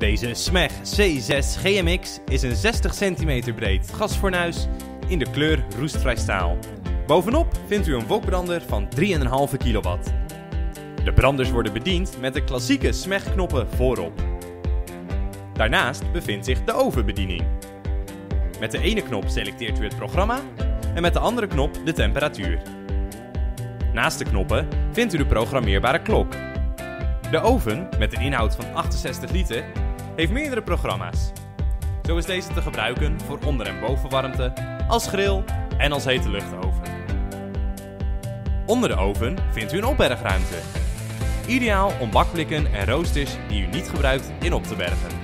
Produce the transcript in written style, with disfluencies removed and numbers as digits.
Deze Smeg C6-GMX is een 60 cm breed gasfornuis in de kleur roestvrij staal. Bovenop vindt u een wokbrander van 3,5 kW. De branders worden bediend met de klassieke Smeg-knoppen voorop. Daarnaast bevindt zich de ovenbediening. Met de ene knop selecteert u het programma en met de andere knop de temperatuur. Naast de knoppen vindt u de programmeerbare klok. De oven, met een inhoud van 68 liter, heeft meerdere programma's. Zo is deze te gebruiken voor onder- en bovenwarmte, als grill en als hete luchtoven. Onder de oven vindt u een opbergruimte. Ideaal om bakblikken en roosters die u niet gebruikt in op te bergen.